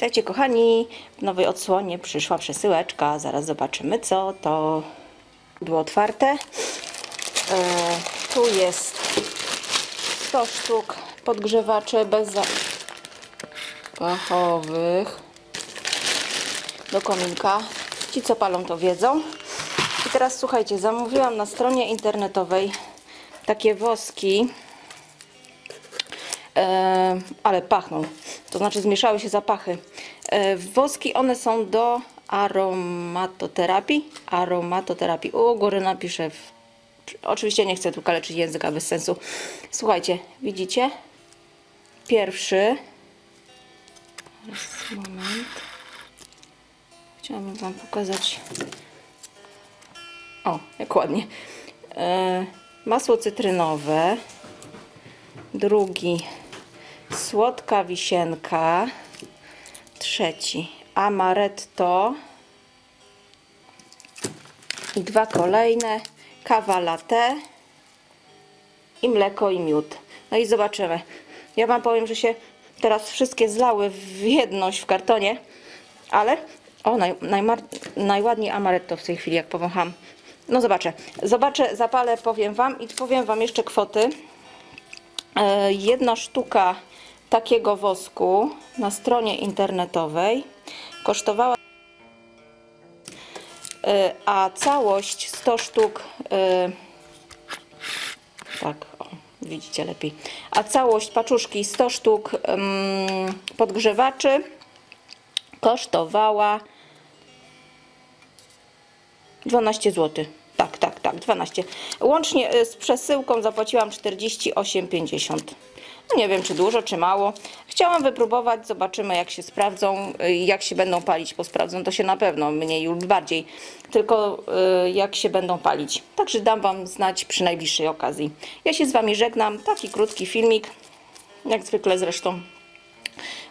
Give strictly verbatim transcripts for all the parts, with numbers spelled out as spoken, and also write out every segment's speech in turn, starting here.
Witajcie kochani, w nowej odsłonie przyszła przesyłeczka. Zaraz zobaczymy, co to było otwarte. Yy, tu jest sto sztuk podgrzewaczy bezzapachowych do kominka. Ci, co palą, to wiedzą. I teraz słuchajcie, zamówiłam na stronie internetowej takie woski, yy, ale pachną. To znaczy zmieszały się zapachy. Woski, one są do aromatoterapii. Aromatoterapii. U góry napiszę. W... Oczywiście nie chcę tu kaleczyć języka bez sensu. Słuchajcie, widzicie? Pierwszy. Teraz, moment. Chciałabym wam pokazać. O, jak ładnie. Masło cytrynowe. Drugi. Słodka wisienka. Trzeci amaretto. I dwa kolejne kawa latte. I mleko i miód. No i zobaczymy. Ja wam powiem, że się teraz wszystkie zlały w jedność w kartonie. Ale o, naj, najmar, najładniej amaretto w tej chwili, jak powącham. No zobaczę. Zobaczę, zapalę, powiem wam. I powiem wam jeszcze kwoty. Yy, jedna sztuka takiego wosku na stronie internetowej kosztowała, a całość sto sztuk, tak, o, widzicie lepiej, a całość paczuszki sto sztuk podgrzewaczy kosztowała dwanaście złotych. Tak, tak, tak, dwanaście. Łącznie z przesyłką zapłaciłam czterdzieści osiem pięćdziesiąt. No nie wiem, czy dużo, czy mało. Chciałam wypróbować, zobaczymy, jak się sprawdzą, jak się będą palić, bo sprawdzą to się na pewno, mniej lub bardziej, tylko jak się będą palić. Także dam wam znać przy najbliższej okazji. Ja się z wami żegnam, taki krótki filmik, jak zwykle zresztą.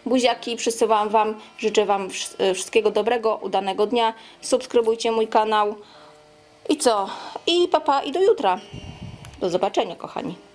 Buziaki przysyłam wam, życzę wam wszystkiego dobrego, udanego dnia, subskrybujcie mój kanał. I co? I papa, i do jutra. Do zobaczenia, kochani.